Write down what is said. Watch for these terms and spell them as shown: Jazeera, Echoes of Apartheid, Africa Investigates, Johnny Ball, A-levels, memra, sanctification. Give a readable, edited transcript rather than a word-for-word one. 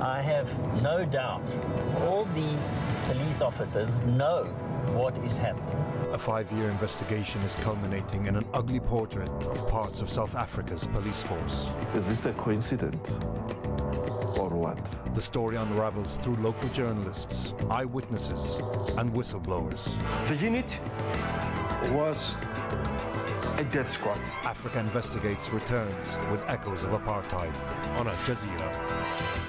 I have no doubt all the police officers know what is happening. A five-year investigation is culminating in an ugly portrait of parts of South Africa's police force. Is this a coincidence? Or what? The story unravels through local journalists, eyewitnesses, and whistleblowers. The unit was a death squad. Africa Investigates returns with echoes of apartheid on Al Jazeera.